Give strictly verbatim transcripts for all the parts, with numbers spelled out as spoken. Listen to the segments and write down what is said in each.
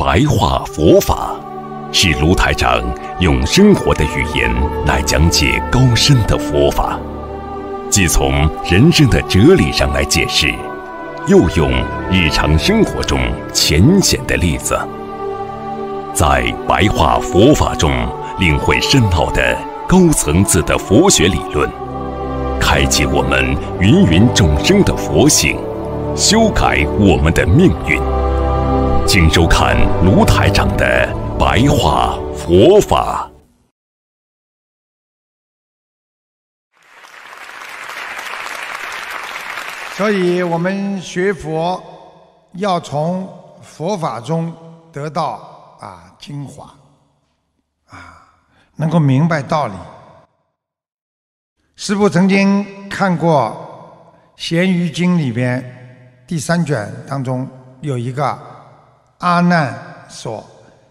白话佛法是卢台长用生活的语言来讲解高深的佛法，既从人生的哲理上来解释，又用日常生活中浅显的例子，在白话佛法中领会深奥的高层次的佛学理论，开启我们芸芸众生的佛性，修改我们的命运。请收看卢台长的白话佛法。所以我们学佛要从佛法中得到啊精华，啊，能够明白道理。师父曾经看过《咸鱼经》里边第三卷当中有一个阿难所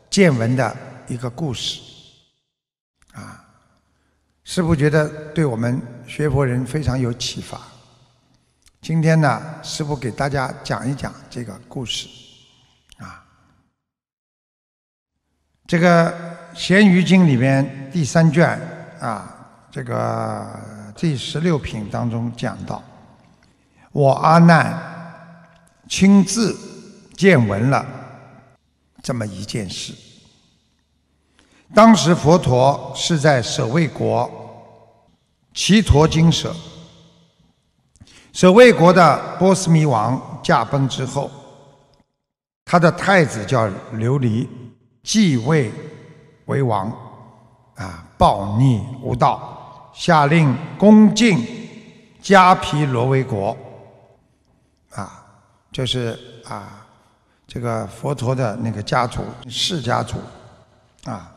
见闻的一个故事，啊，师父觉得对我们学佛人非常有启发。今天呢，师父给大家讲一讲这个故事，啊，这个《咸鱼经》里面第三卷啊，这个第十六品当中讲到，我阿难亲自见闻了这么一件事。当时佛陀是在舍卫国祇陀精舍。舍卫国的波斯匿王驾崩之后，他的太子叫琉璃，继位为王，啊，暴逆无道，下令攻进迦毗罗卫国，啊，就是啊，这个佛陀的那个家族释家族，啊，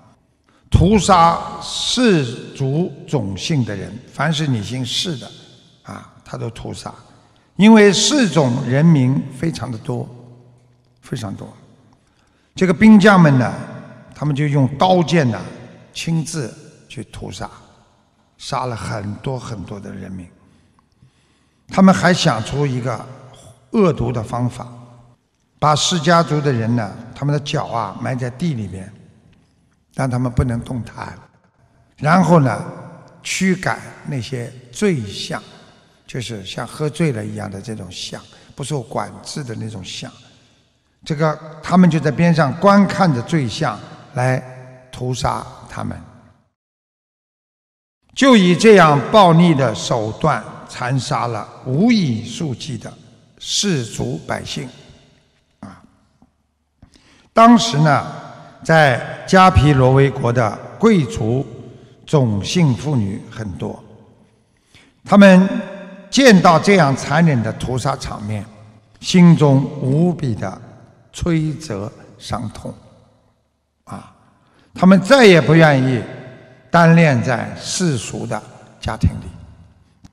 屠杀氏族种姓的人，凡是你姓释的，啊。他都屠杀，因为四种人民非常的多，非常多。这个兵将们呢，他们就用刀剑呢，亲自去屠杀，杀了很多很多的人民。他们还想出一个恶毒的方法，把释家族的人呢，他们的脚啊埋在地里面，让他们不能动弹，然后呢，驱赶那些罪象。就是像喝醉了一样的这种象，不受管制的那种象，这个他们就在边上观看着罪象来屠杀他们，就以这样暴力的手段残杀了无以数计的氏族百姓，啊，当时呢，在迦毗罗卫国的贵族种姓妇女很多，他们。见到这样残忍的屠杀场面，心中无比的摧折伤痛，啊，他们再也不愿意单恋在世俗的家庭里，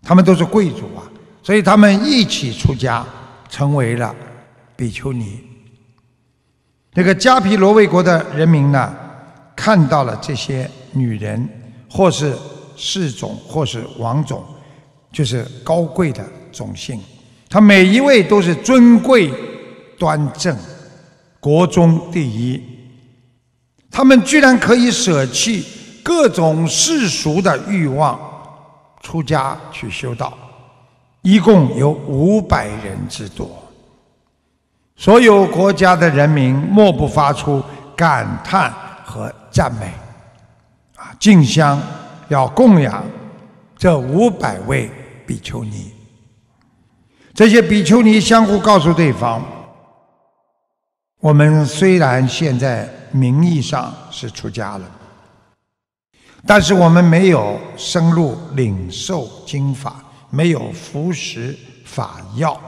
他们都是贵族啊，所以他们一起出家，成为了比丘尼。这个迦毗罗卫国的人民呢，看到了这些女人，或是氏种，或是王种。就是高贵的种姓，他每一位都是尊贵端正，国中第一。他们居然可以舍弃各种世俗的欲望，出家去修道，一共有五百人之多。所有国家的人民莫不发出感叹和赞美，啊，进香要供养这五百位。比丘尼，这些比丘尼相互告诉对方，我们虽然现在名义上是出家了，但是我们没有深入领受经法，没有服食法药，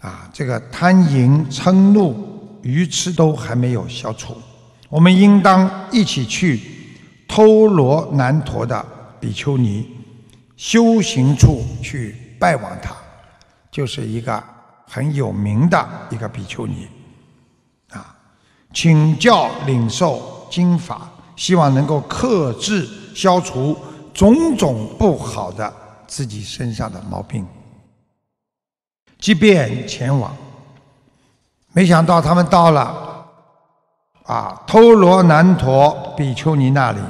啊，这个贪淫嗔怒愚痴都还没有消除，我们应当一起去偷罗南陀的比丘尼修行处去拜望他，就是一个很有名的一个比丘尼，啊，请教领受经法，希望能够克制消除种种不好的自己身上的毛病。即便前往，没想到他们到了啊，偷罗南陀比丘尼那里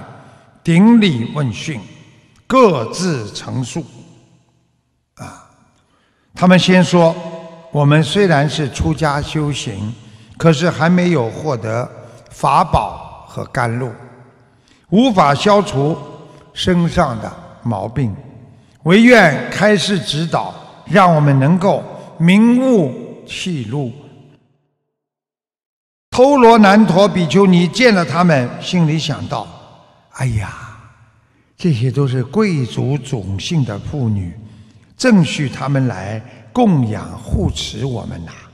顶礼问讯，各自陈述。啊，他们先说，我们虽然是出家修行，可是还没有获得法宝和甘露，无法消除身上的毛病，唯愿开示指导，让我们能够明悟气路。 偷罗南陀比丘尼见了他们，心里想到：“哎呀，这些都是贵族种姓的妇女，正需他们来供养护持我们呐、啊！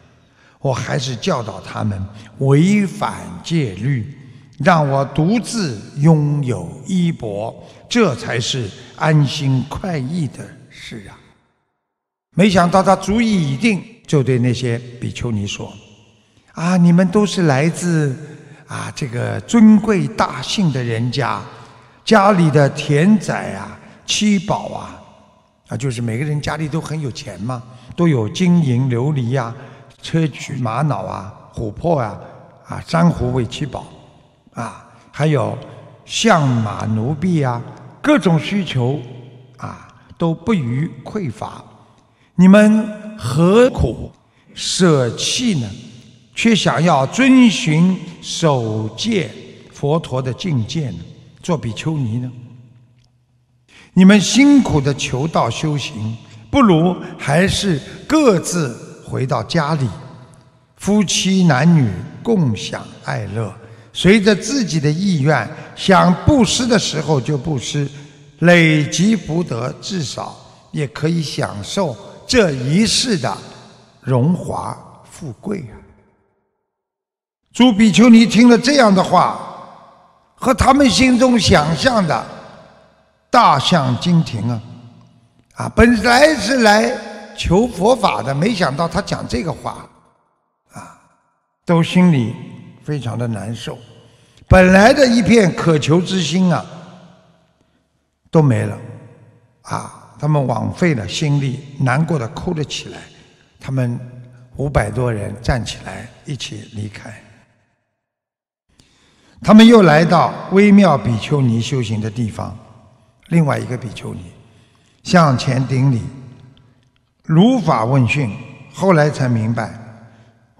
我还是教导他们违反戒律，让我独自拥有衣钵，这才是安心快意的事啊！”没想到他主意已定，就对那些比丘尼说。 啊！你们都是来自啊这个尊贵大姓的人家，家里的田宅啊、七宝啊，啊就是每个人家里都很有钱嘛，都有金银琉璃呀、啊、砗磲玛瑙啊、琥珀啊、啊珊瑚为七宝，啊还有象马奴婢啊，各种需求啊都不虞匮乏，你们何苦舍弃呢？ 却想要遵循守戒佛陀的境界呢？做比丘尼呢？你们辛苦的求道修行，不如还是各自回到家里，夫妻男女共享爱乐，随着自己的意愿，想布施的时候就布施，累积福德，至少也可以享受这一世的荣华富贵啊！ 诸比丘尼听了这样的话，和他们心中想象的大相径庭啊！啊，本来是来求佛法的，没想到他讲这个话，啊，都心里非常的难受。本来的一片渴求之心啊，都没了，啊，他们枉费了心力，难过的哭了起来。他们五百多人站起来，一起离开。 他们又来到微妙比丘尼修行的地方，另外一个比丘尼向前顶礼，如法问讯。后来才明白，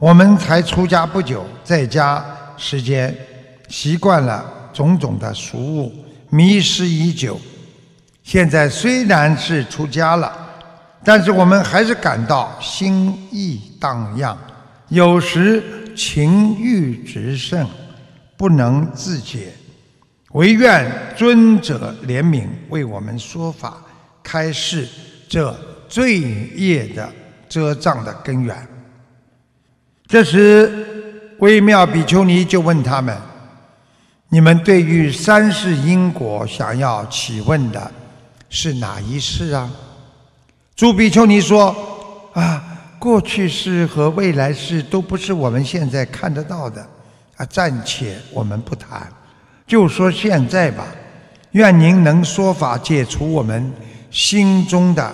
我们才出家不久，在家时间习惯了种种的俗物，迷失已久。现在虽然是出家了，但是我们还是感到心意荡漾，有时情欲直盛。 不能自解，唯愿尊者怜悯，为我们说法，开示这罪业的遮障的根源。这时，微妙比丘尼就问他们：“你们对于三世因果想要起问的是哪一世啊？”诸比丘尼说：“啊，过去世和未来世都不是我们现在看得到的。” 啊，暂且我们不谈，就说现在吧。愿您能说法，解除我们心中的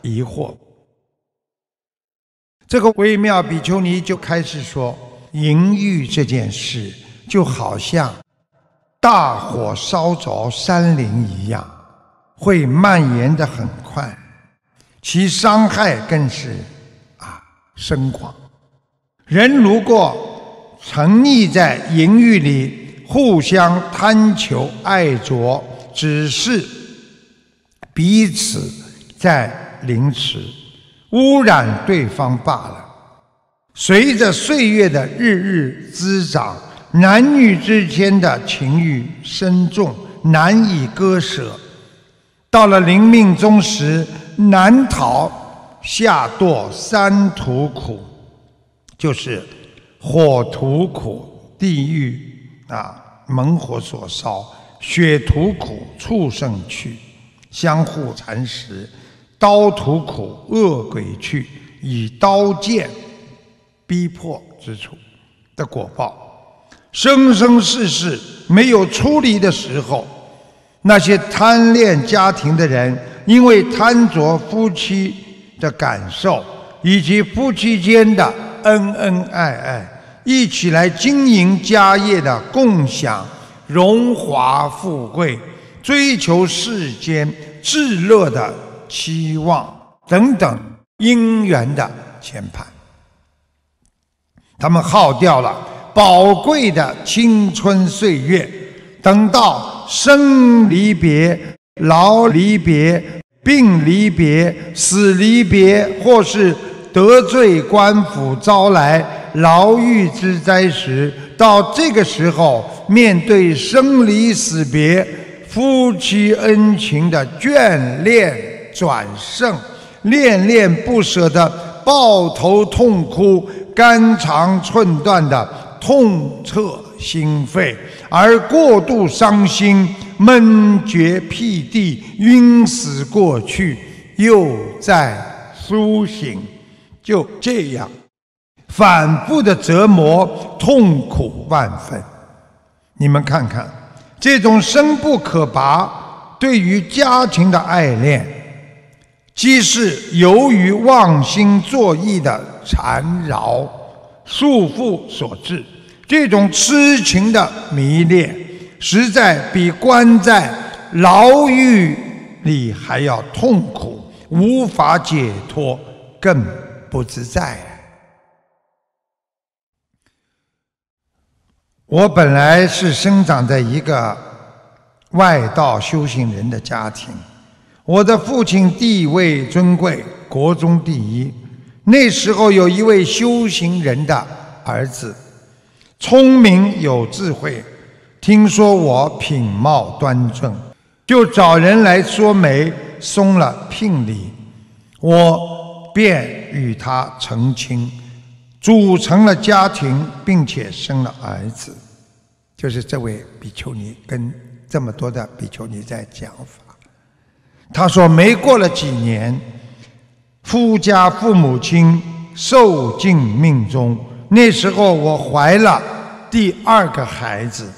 疑惑。这个微妙比丘尼就开始说，淫欲这件事就好像大火烧着山林一样，会蔓延得很快，其伤害更是啊深广。人如果 沉溺在淫欲里，互相贪求爱着，只是彼此在凌迟，污染对方罢了。随着岁月的日日滋长，男女之间的情欲深重，难以割舍。到了临命终时，难逃下堕三途苦，就是 火土苦，地狱啊，猛火所烧；血土苦，畜生去，相互蚕食；刀土苦，恶鬼去，以刀剑逼迫之处的果报。生生世世没有出离的时候，那些贪恋家庭的人，因为贪着夫妻的感受以及夫妻间的 恩恩爱爱，一起来经营家业的，共享荣华富贵，追求世间至乐的期望等等因缘的牵绊。他们耗掉了宝贵的青春岁月，等到生离别、老离别、病离别、死离别，或是得罪官府招来牢狱之灾时，到这个时候，面对生离死别、夫妻恩情的眷恋转盛，恋恋不舍的抱头痛哭，肝肠寸断的痛彻心肺，而过度伤心，闷绝辟地，晕死过去，又在苏醒，就这样反复的折磨，痛苦万分。你们看看，这种深不可拔对于家庭的爱恋，既是由于妄心作意的缠绕束缚所致，这种痴情的迷恋，实在比关在牢狱里还要痛苦，无法解脱，更不自在。我本来是生长在一个外道修行人的家庭，我的父亲地位尊贵，国中第一。那时候有一位修行人的儿子，聪明有智慧，听说我品貌端正，就找人来说媒，送了聘礼，我便与他成亲，组成了家庭，并且生了儿子，就是这位比丘尼跟这么多的比丘尼在讲法。他说，没过了几年，夫家父母亲受尽命终。那时候我怀了第二个孩子，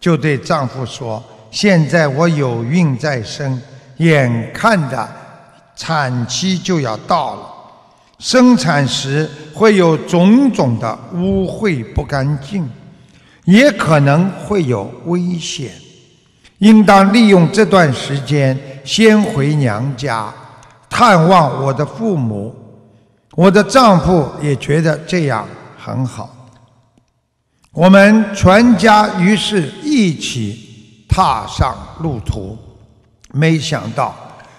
就对丈夫说，现在我有孕在身，眼看着产期就要到了，生产时会有种种的污秽不干净，也可能会有危险，应当利用这段时间先回娘家探望我的父母。我的丈夫也觉得这样很好，我们全家于是一起踏上路途。没想到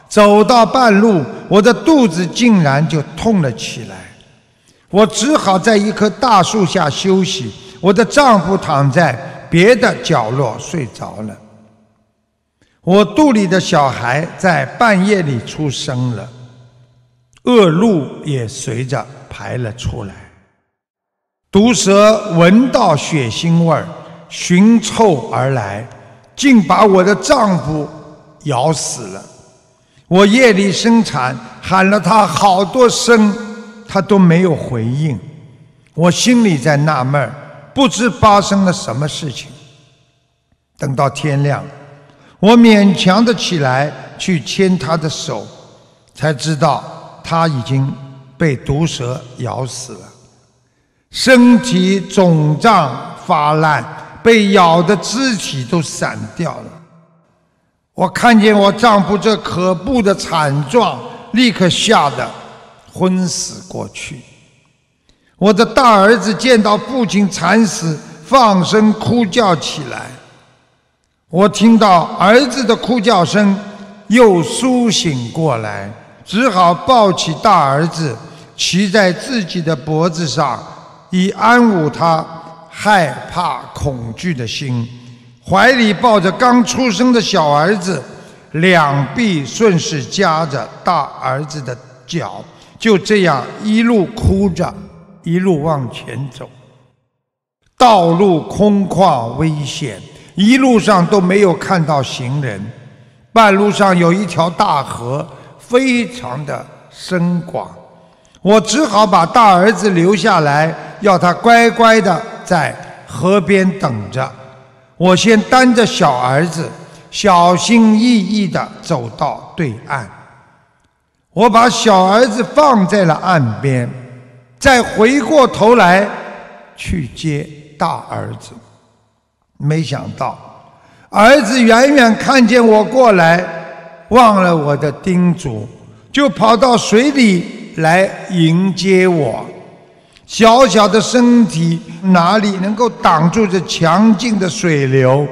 走到半路，我的肚子竟然就痛了起来，我只好在一棵大树下休息，我的丈夫躺在别的角落睡着了。我肚里的小孩在半夜里出生了，恶露也随着排了出来，毒蛇闻到血腥味寻臭而来，竟把我的丈夫咬死了。我夜里生产，喊了他好多声，他都没有回应。我心里在纳闷，不知发生了什么事情。等到天亮，我勉强的起来去牵他的手，才知道他已经被毒蛇咬死了，身体肿胀发烂，被咬的肢体都散掉了。我看见我丈夫这可怖的惨状，立刻吓得昏死过去。我的大儿子见到父亲惨死，放声哭叫起来。我听到儿子的哭叫声，又苏醒过来，只好抱起大儿子，骑在自己的脖子上，以安抚他害怕恐惧的心。怀里抱着刚出生的小儿子，两臂顺势夹着大儿子的脚，就这样一路哭着一路往前走。道路空旷危险，一路上都没有看到行人，半路上有一条大河，非常的深广，我只好把大儿子留下来，要他乖乖的在河边等着。我先担着小儿子，小心翼翼地走到对岸，我把小儿子放在了岸边，再回过头来去接大儿子。没想到儿子远远看见我过来，忘了我的叮嘱，就跑到水里来迎接我。小小的身体哪里能够挡住这强劲的水流？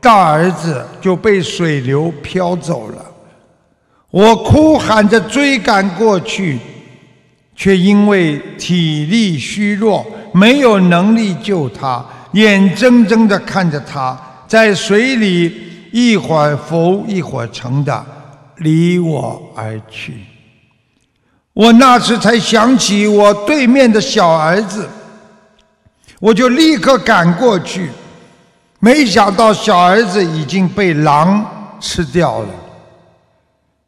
大儿子就被水流飘走了。我哭喊着追赶过去，却因为体力虚弱，没有能力救他，眼睁睁地看着他在水里一会儿浮一会儿沉的离我而去。我那时才想起我对面的小儿子，我就立刻赶过去，没想到小儿子已经被狼吃掉了，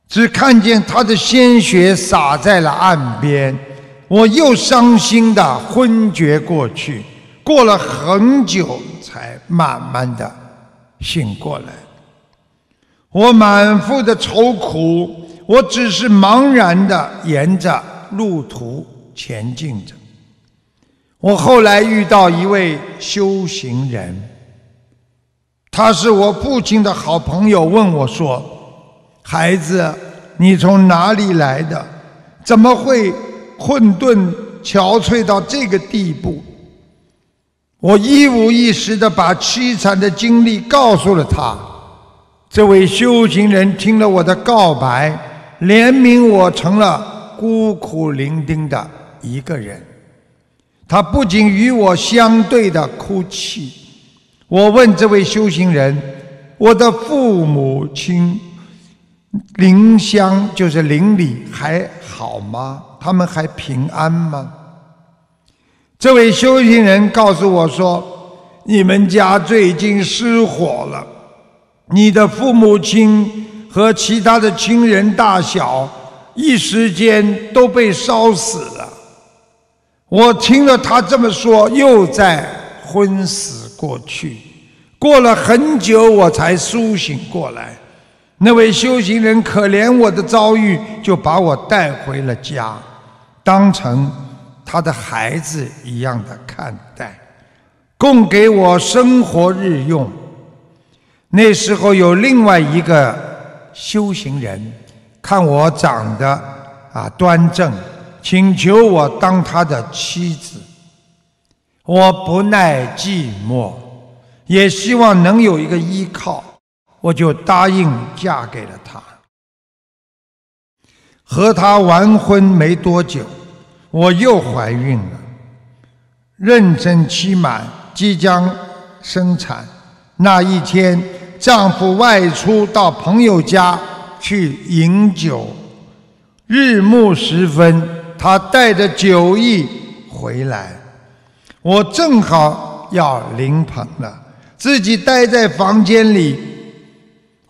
只看见他的鲜血洒在了岸边。我又伤心地昏厥过去，过了很久才慢慢地醒过来。我满腹的愁苦，我只是茫然地沿着路途前进着。我后来遇到一位修行人，他是我父亲的好朋友，问我说：“孩子，你从哪里来的？怎么会混沌憔悴到这个地步？”我一五一十地把凄惨的经历告诉了他。这位修行人听了我的告白，怜悯我成了孤苦伶仃的一个人。他不仅与我相对地哭泣。我问这位修行人：“我的父母亲邻乡，就是邻里，还好吗？他们还平安吗？”这位修行人告诉我说：“你们家最近失火了，你的父母亲和其他的亲人大小一时间都被烧死了。”我听了他这么说，又在昏死过去，过了很久我才苏醒过来。那位修行人可怜我的遭遇，就把我带回了家，当成他的孩子一样的看待，供给我生活日用。那时候有另外一个修行人，看我长得啊端正，请求我当他的妻子。我不耐寂寞，也希望能有一个依靠，我就答应嫁给了他。和他完婚没多久，我又怀孕了，妊娠期满，即将生产。那一天，丈夫外出到朋友家去饮酒，日暮时分，他带着酒意回来。我正好要临盆了，自己待在房间里。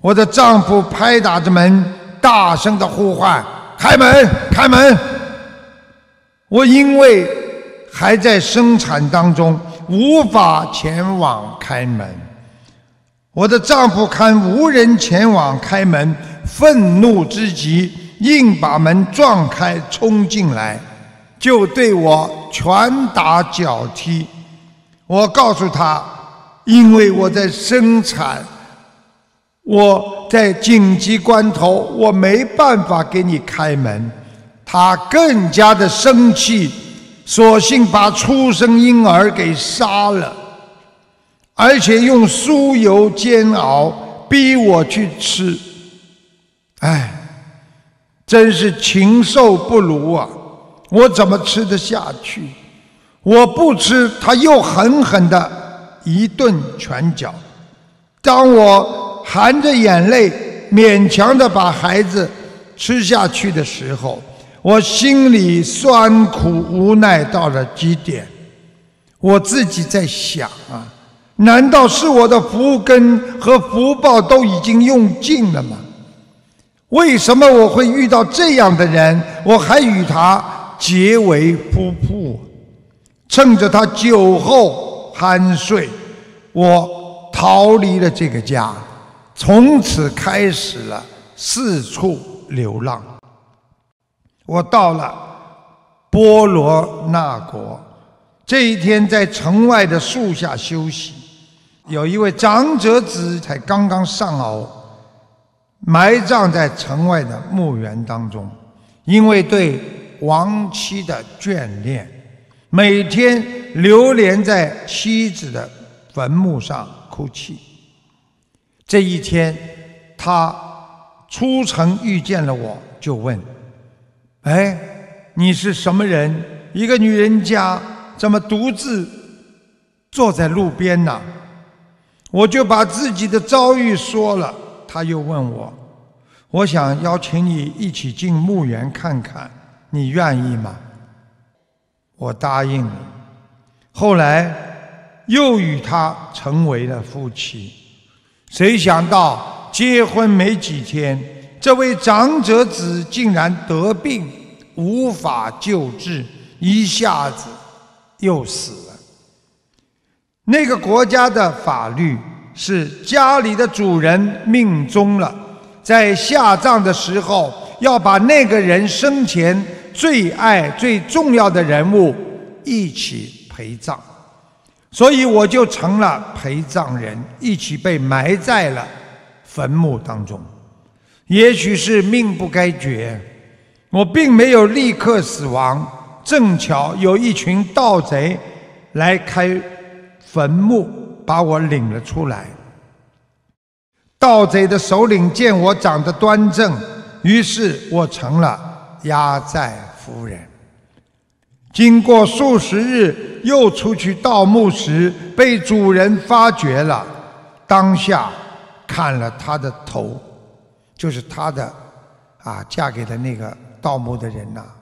我的丈夫拍打着门，大声地呼唤：“开门，开门！”我因为还在生产当中，无法前往开门。我的丈夫看无人前往开门，愤怒之极，硬把门撞开，冲进来，就对我拳打脚踢。我告诉他，因为我在生产，我在紧急关头，我没办法给你开门。他更加的生气，索性把出生婴儿给杀了，而且用酥油煎熬，逼我去吃。哎，真是禽兽不如啊！我怎么吃得下去？我不吃，他又狠狠地一顿拳脚。当我含着眼泪勉强地把孩子吃下去的时候，我心里酸苦无奈到了极点。我自己在想啊，难道是我的福根和福报都已经用尽了吗？为什么我会遇到这样的人？我还与他结为夫妇，趁着他酒后酣睡，我逃离了这个家，从此开始了四处流浪。我到了波罗那国，这一天在城外的树下休息，有一位长者子才刚刚丧偶，埋葬在城外的墓园当中。因为对亡妻的眷恋，每天流连在妻子的坟墓上哭泣。这一天，他出城遇见了我，就问：“哎，你是什么人？一个女人家。” 怎么独自坐在路边呢？我就把自己的遭遇说了。他又问我：“我想邀请你一起进墓园看看，你愿意吗？”我答应了。后来又与他成为了夫妻。谁想到结婚没几天，这位长者子竟然得病，无法救治，一下子 又死了。那个国家的法律是，家里的主人命终了，在下葬的时候要把那个人生前最爱、最重要的人物一起陪葬，所以我就成了陪葬人，一起被埋在了坟墓当中。也许是命不该绝，我并没有立刻死亡。 正巧有一群盗贼来开坟墓，把我领了出来。盗贼的首领见我长得端正，于是我成了压寨夫人。经过数十日，又出去盗墓时，被主人发觉了，当下砍了他的头，就是他的啊，嫁给的那个盗墓的人呐、啊。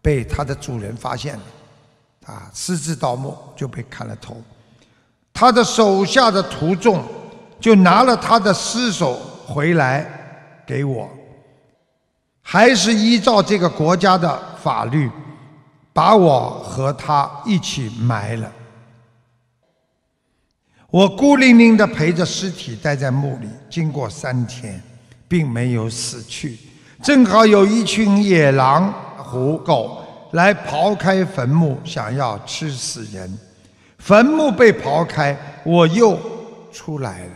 被他的主人发现了，啊，私自盗墓就被砍了头。他的手下的徒众就拿了他的尸首回来给我，还是依照这个国家的法律，把我和他一起埋了。我孤零零地陪着尸体待在墓里，经过三天，并没有死去。正好有一群野狼、 虎狗来刨开坟墓，想要吃死人。坟墓被刨开，我又出来了，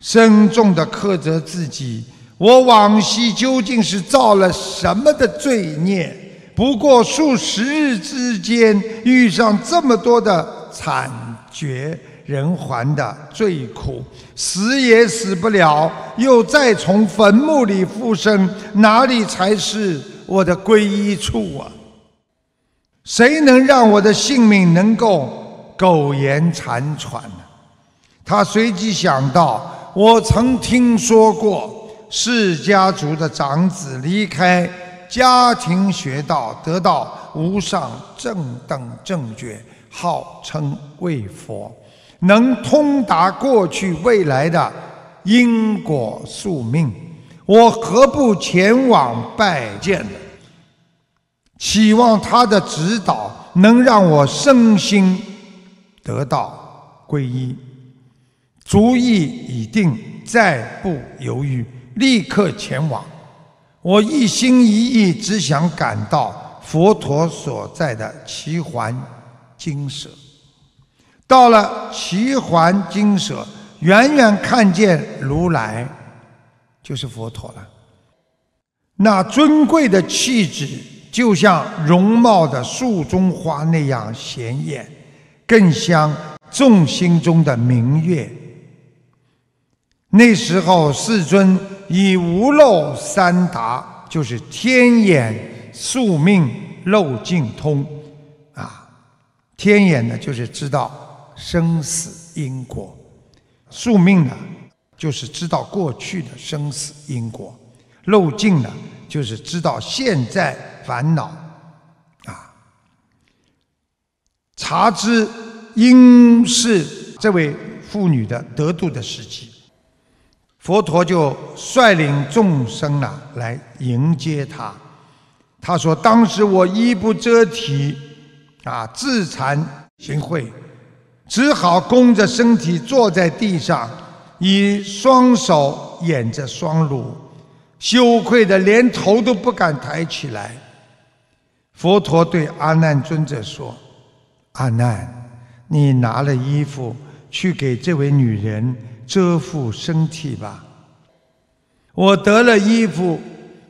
深重地苛责自己：我往昔究竟是造了什么的罪孽？不过数十日之间，遇上这么多的惨绝人寰的罪苦，死也死不了，又再从坟墓里复生，哪里才是 我的皈依处啊！谁能让我的性命能够苟延残喘呢？他随即想到，我曾听说过释迦族的长子离开家庭学道，得到无上正等正觉，号称为佛，能通达过去未来的因果宿命。 我何不前往拜见呢？希望他的指导能让我身心得到皈依。主意已定，再不犹豫，立刻前往。我一心一意，只想赶到佛陀所在的奇环精舍。到了奇环精舍，远远看见如来， 就是佛陀了。那尊贵的气质，就像容貌的树中花那样显眼，更像众星中的明月。那时候，世尊以无漏三达，就是天眼、宿命、漏尽通啊。天眼呢，就是知道生死因果；宿命呢， 就是知道过去的生死因果，漏尽呢，就是知道现在烦恼，啊，察知应是这位妇女的得度的时机，佛陀就率领众生啊来迎接她。他说：“当时我衣不遮体，啊，自惭形秽，只好弓着身体坐在地上， 以双手掩着双乳，羞愧的连头都不敢抬起来。”佛陀对阿难尊者说：“阿难，你拿了衣服去给这位女人遮覆身体吧。我得了衣服，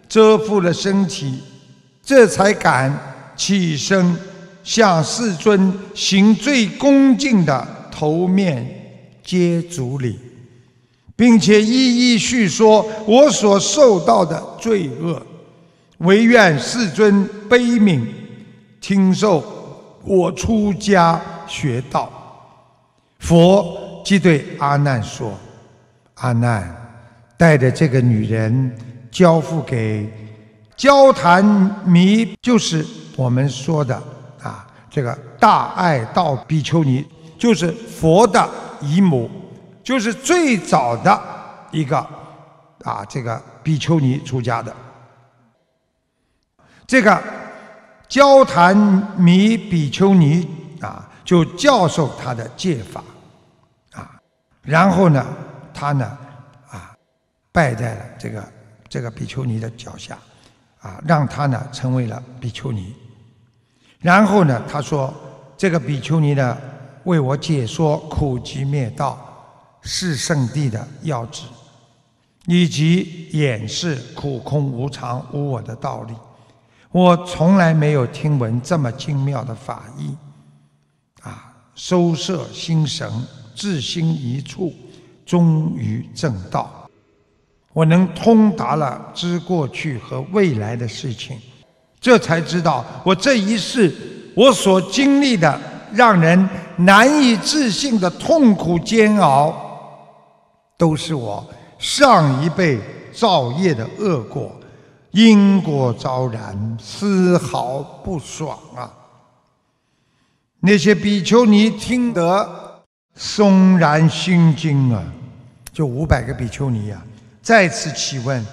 遮覆了身体，这才敢起身向世尊行最恭敬的头面接足礼，并且一一叙说我所受到的罪恶。唯愿世尊悲悯，听受我出家学道。佛即对阿难说：“阿难，带着这个女人交付给交坛弥，就是我们说的啊，这个大爱道比丘尼，就是佛的姨母，就是最早的一个啊，这个比丘尼出家的。这个交坛弥比丘尼啊，就教授他的戒法啊，然后呢，他呢。”拜在了这个这个比丘尼的脚下，啊，让他呢成为了比丘尼。然后呢，他说：“这个比丘尼呢，为我解说苦集灭道是圣谛的要旨，以及演示苦空无常无我的道理。我从来没有听闻这么精妙的法义，啊，收摄心神，至心一处，终于正道。”我能通达了知过去和未来的事情，这才知道我这一世我所经历的让人难以置信的痛苦煎熬，都是我上一辈造业的恶果，因果昭然，丝毫不爽啊！那些比丘尼听得悚然心惊啊！就五百个比丘尼啊！再次起问，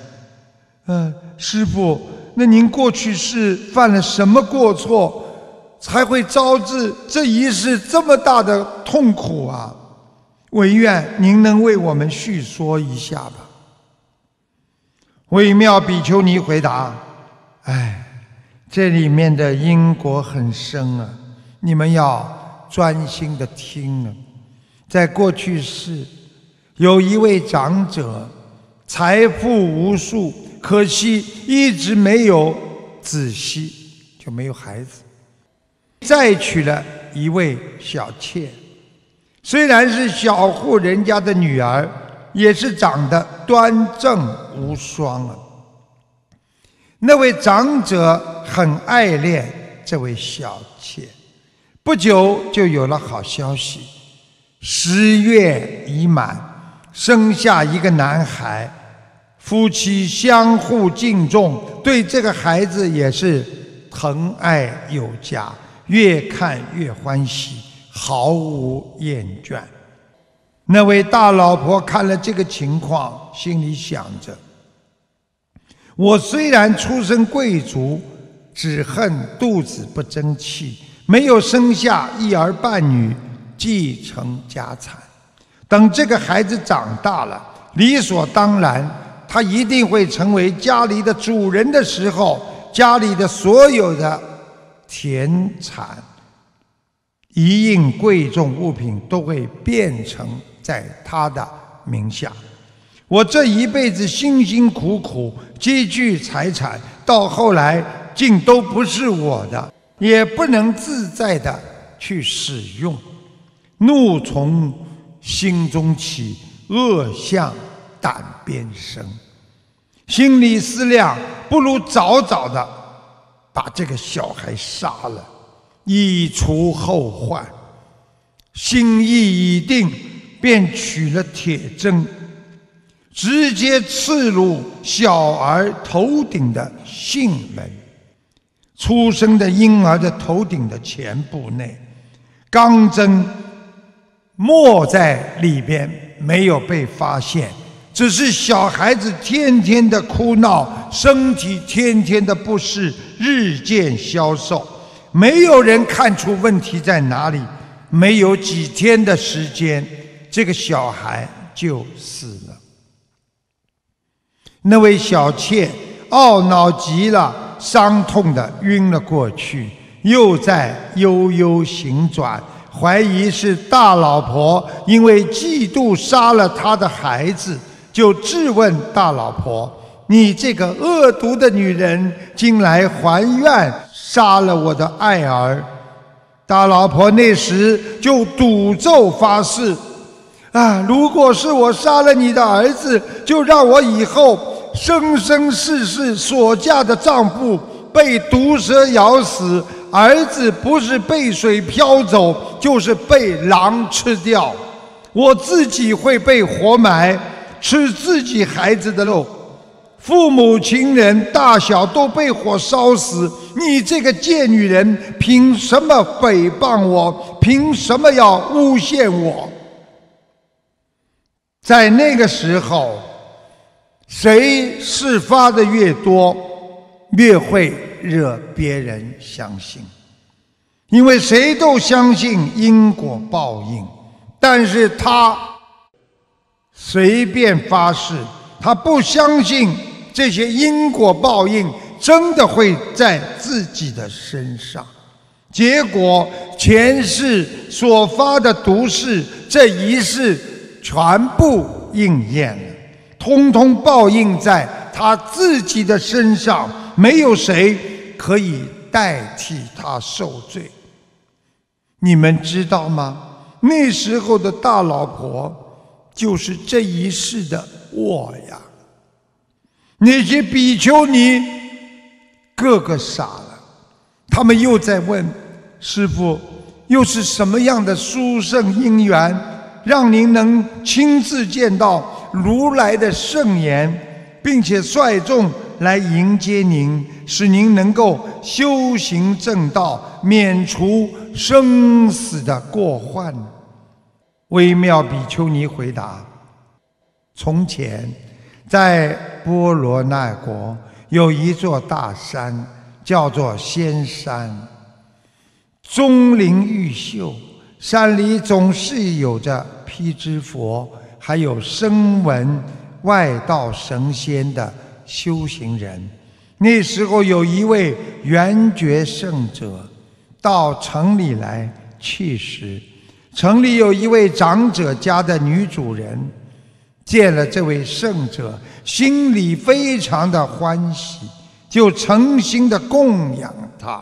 呃，师父，那您过去是犯了什么过错，才会招致这一世这么大的痛苦啊？唯愿您能为我们叙说一下吧。微妙比丘尼回答：“哎，这里面的因果很深啊，你们要专心的听啊。在过去世，有一位长者。”财富无数，可惜一直没有子息，就没有孩子。再娶了一位小妾，虽然是小户人家的女儿，也是长得端正无双啊。那位长者很爱恋这位小妾，不久就有了好消息，十月已满，生下一个男孩。夫妻相互敬重，对这个孩子也是疼爱有加，越看越欢喜，毫无厌倦。那位大老婆看了这个情况，心里想着：我虽然出身贵族，只恨肚子不争气，没有生下一儿半女，继承家产。等这个孩子长大了，理所当然他一定会成为家里的主人的时候，家里的所有的田产、一应贵重物品都会变成在他的名下。我这一辈子辛辛苦苦积聚财产，到后来竟都不是我的，也不能自在的去使用。怒从心中起，恶向胆边生，心里思量，不如早早的把这个小孩杀了，以除后患。心意已定，便取了铁针，直接刺入小儿头顶的囟门，出生的婴儿的头顶的前部内，钢针没在里边，没有被发现。只是小孩子天天的哭闹，身体天天的不适，日渐消瘦，没有人看出问题在哪里。没有几天的时间，这个小孩就死了。那位小妾懊恼极了，伤痛的晕了过去，又在悠悠行转，怀疑是大老婆因为嫉妒杀了他的孩子，就质问大老婆：“你这个恶毒的女人，竟来还愿杀了我的爱儿！”大老婆那时就赌咒发誓：“啊，如果是我杀了你的儿子，就让我以后生生世世所嫁的丈夫被毒蛇咬死，儿子不是被水漂走，就是被狼吃掉，我自己会被活埋，吃自己孩子的肉，父母亲人大小都被火烧死。你这个贱女人，凭什么诽谤我？凭什么要诬陷我？”在那个时候，谁事发的越多，越会惹别人相信，因为谁都相信因果报应。但是他随便发誓，他不相信这些因果报应真的会在自己的身上，结果前世所发的毒誓，这一世全部应验了，通通报应在他自己的身上，没有谁可以代替他受罪。你们知道吗？那时候的大老婆就是这一世的我呀！那些比丘尼个个傻了，他们又在问师父：“又是什么样的殊胜因缘，让您能亲自见到如来的圣言，并且率众来迎接您，使您能够修行正道，免除生死的过患？”微妙比丘尼回答：“从前，在波罗奈国有一座大山，叫做仙山，钟灵毓秀。山里总是有着辟支佛，还有声闻外道神仙的修行人。那时候有一位圆觉圣者到城里来乞食，城里有一位长者家的女主人。”见了这位圣者，心里非常的欢喜，就诚心的供养他。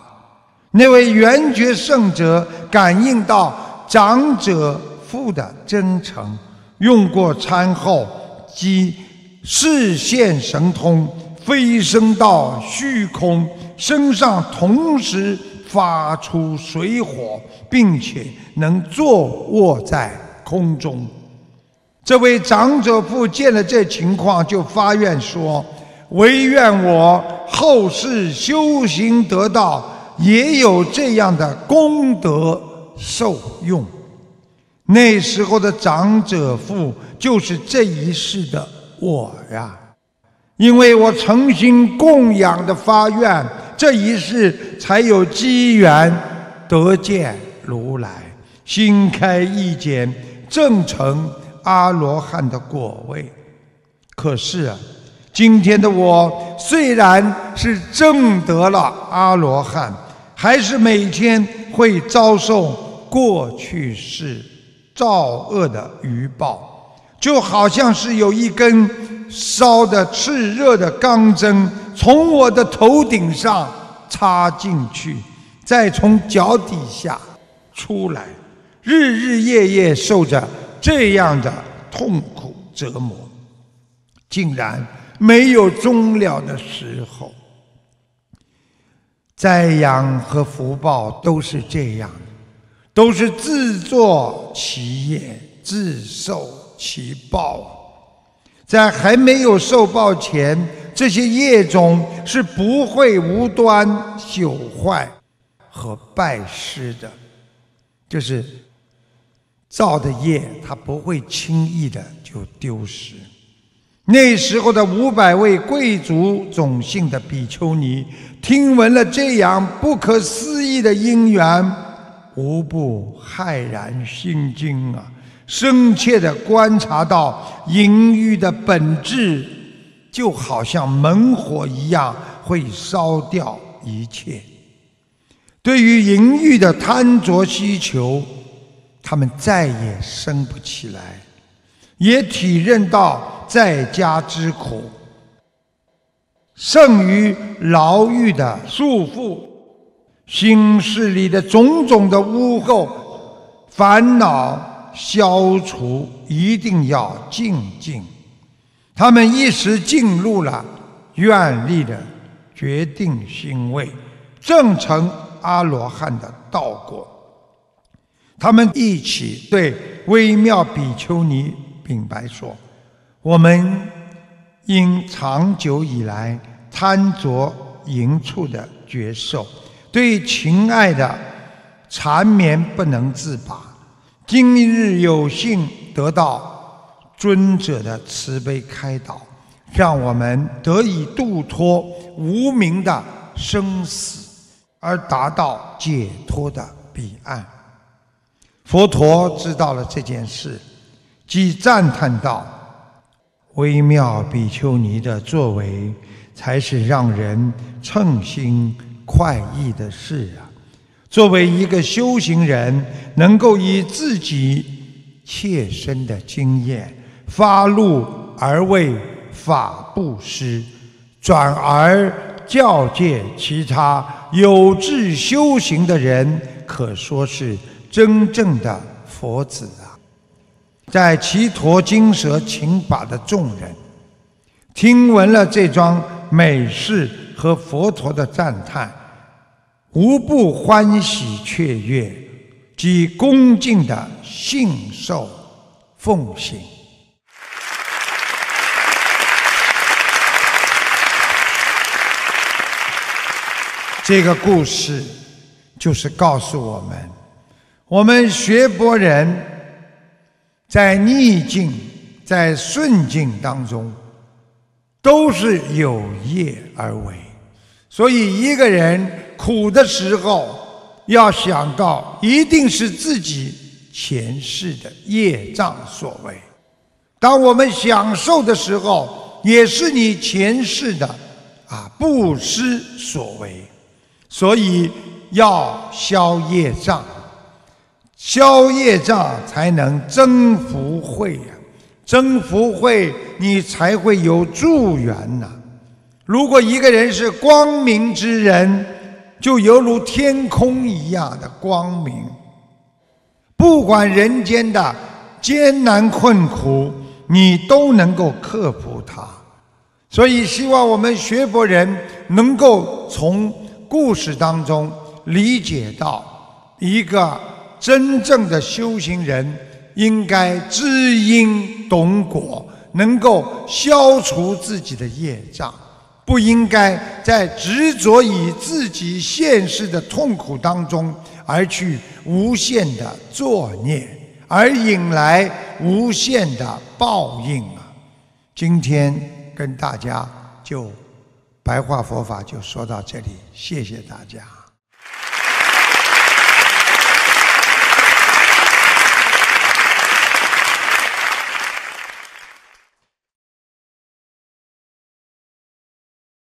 那位圆觉圣者感应到长者父的真诚，用过餐后即示现神通，飞升到虚空，身上同时发出水火，并且能坐卧在空中。这位长者父见了这情况，就发愿说：“唯愿我后世修行得道，也有这样的功德受用。”那时候的长者父就是这一世的我呀，因为我诚心供养的发愿，这一世才有机缘得见如来，心开意解，正成阿罗汉的果位。可是啊，今天的我虽然是证得了阿罗汉，还是每天会遭受过去世造恶的余报，就好像是有一根烧得炽热的钢针从我的头顶上插进去，再从脚底下出来，日日夜夜受着这样的痛苦折磨，竟然没有终了的时候。灾殃和福报都是这样，都是自作其业，自受其报。在还没有受报前，这些业种是不会无端朽坏和败失的，就是造的业，它不会轻易的就丢失。那时候的五百位贵族种姓的比丘尼，听闻了这样不可思议的因缘，无不骇然心惊啊！深切的观察到淫欲的本质，就好像猛火一样，会烧掉一切。对于淫欲的贪着需求，他们再也升不起来，也体认到在家之苦，胜于牢狱的束缚、心事里的种种的污垢、烦恼消除，一定要静静。他们一时进入了愿力的决定心位，正成阿罗汉的道果。他们一起对微妙比丘尼禀白说：“我们因长久以来贪着淫处的觉受，对情爱的缠绵不能自拔。今日有幸得到尊者的慈悲开导，让我们得以度脱无明的生死，而达到解脱的彼岸。”佛陀知道了这件事，即赞叹道：“微妙比丘尼的作为，才是让人称心快意的事啊！作为一个修行人，能够以自己切身的经验，发露而为法布施，转而教诫其他有志修行的人，可说是 真正的佛子啊！”在祇陀精舍请法的众人，听闻了这桩美事和佛陀的赞叹，无不欢喜雀跃，及恭敬的信受奉行。这个故事就是告诉我们， 我们学佛人在逆境、在顺境当中，都是有业而为。所以，一个人苦的时候，要想到一定是自己前世的业障所为；当我们享受的时候，也是你前世的啊布施所为。所以，要消业障。 消业障才能增福慧呀，增福慧你才会有助缘呐。如果一个人是光明之人，就犹如天空一样的光明，不管人间的艰难困苦，你都能够克服它。所以，希望我们学佛人能够从故事当中理解到一个 真正的修行人应该知因懂果，能够消除自己的业障，不应该在执着于自己现世的痛苦当中而去无限的作孽，而引来无限的报应啊！今天跟大家就白话佛法就说到这里，谢谢大家。